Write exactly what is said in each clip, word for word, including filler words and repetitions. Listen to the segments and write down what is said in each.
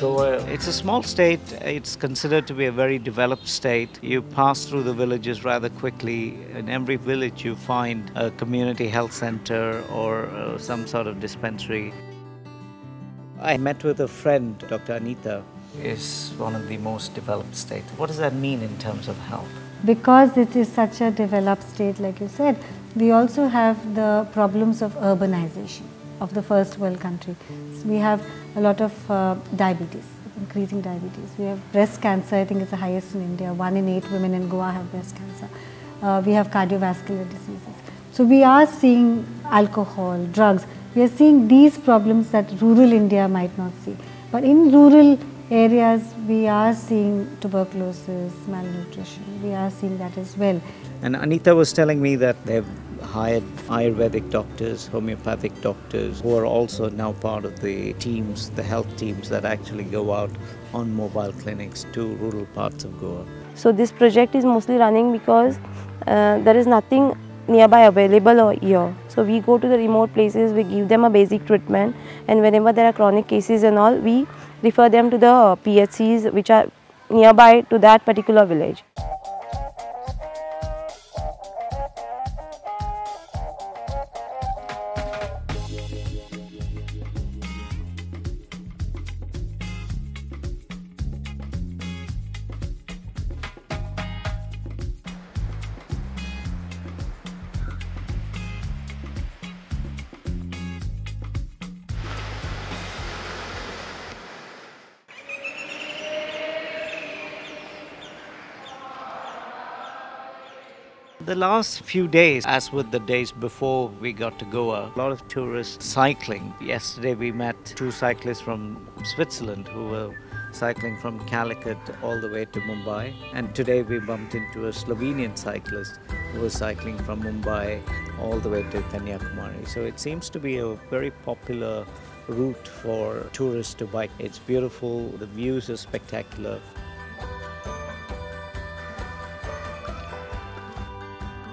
Goa. It's a small state. It's considered to be a very developed state. You pass through the villages rather quickly. In every village you find a community health center or uh, some sort of dispensary. I met with a friend, Doctor Anita. It's one of the most developed states. What does that mean in terms of health? Because it is such a developed state, like you said, we also have the problems of urbanization of the first world country. So we have a lot of uh, diabetes, increasing diabetes. We have breast cancer, I think it's the highest in India. One in eight women in Goa have breast cancer. Uh, we have cardiovascular diseases. So we are seeing alcohol, drugs. We are seeing these problems that rural India might not see. But in rural areas, we are seeing tuberculosis, malnutrition. We are seeing that as well. And Anita was telling me that they've hired Ayurvedic doctors, homeopathic doctors, who are also now part of the teams, the health teams that actually go out on mobile clinics to rural parts of Goa. So this project is mostly running because uh, there is nothing nearby available here. So we go to the remote places, we give them a basic treatment, and whenever there are chronic cases and all, we refer them to the P H Cs which are nearby to that particular village. The last few days, as with the days before we got to Goa, a lot of tourists cycling. Yesterday we met two cyclists from Switzerland who were cycling from Calicut all the way to Mumbai. And today we bumped into a Slovenian cyclist who was cycling from Mumbai all the way to Kanyakumari. So it seems to be a very popular route for tourists to bike. It's beautiful, the views are spectacular.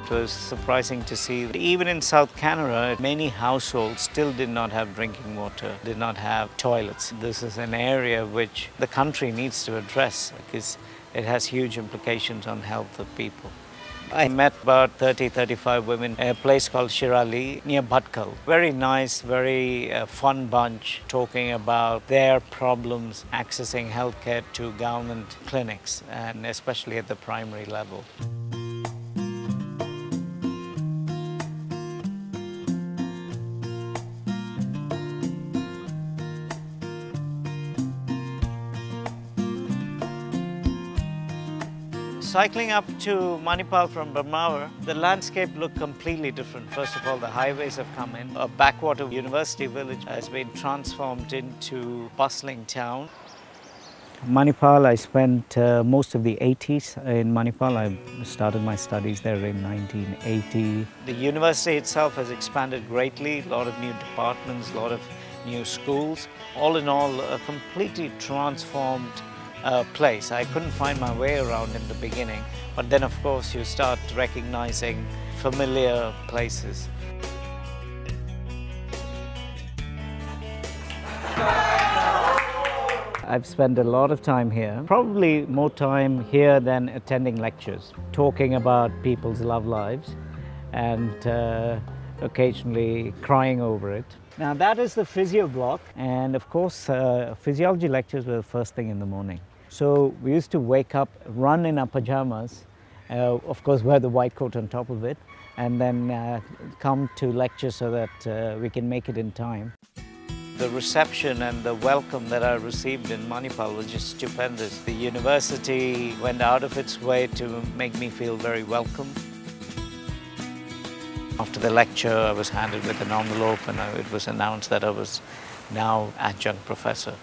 It was surprising to see that even in South Kanara, many households still did not have drinking water, did not have toilets. This is an area which the country needs to address because it has huge implications on health of people. I met about thirty to thirty-five women at a place called Shirali near Bhatkal. Very nice, very uh, fun bunch, talking about their problems accessing healthcare to government clinics, and especially at the primary level. Cycling up to Manipal from Brahmavar, the landscape looked completely different. First of all, the highways have come in. A backwater university village has been transformed into a bustling town. Manipal, I spent uh, most of the eighties in Manipal. I started my studies there in nineteen eighty. The university itself has expanded greatly, a lot of new departments, a lot of new schools. All in all, a completely transformed Uh, place. I couldn't find my way around in the beginning, but then of course you start recognizing familiar places. I've spent a lot of time here, probably more time here than attending lectures, talking about people's love lives and uh, occasionally crying over it. Now that is the physio block, and of course uh, physiology lectures were the first thing in the morning. So we used to wake up, run in our pajamas, uh, of course wear the white coat on top of it, and then uh, come to lecture so that uh, we can make it in time. The reception and the welcome that I received in Manipal was just stupendous. The university went out of its way to make me feel very welcome. After the lecture, I was handed with an envelope and it was announced that I was now adjunct professor.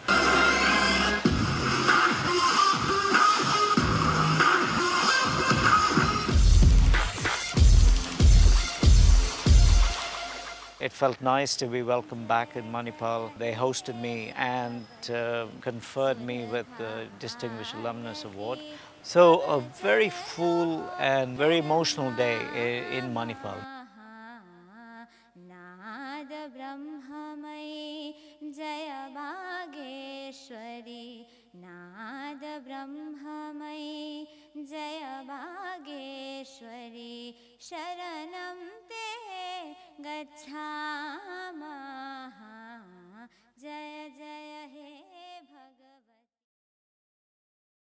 It felt nice to be welcomed back in Manipal. They hosted me and uh, conferred me with the Distinguished Alumnus Award. So a very full and very emotional day in Manipal. Jaya Bageshwari. Sharanam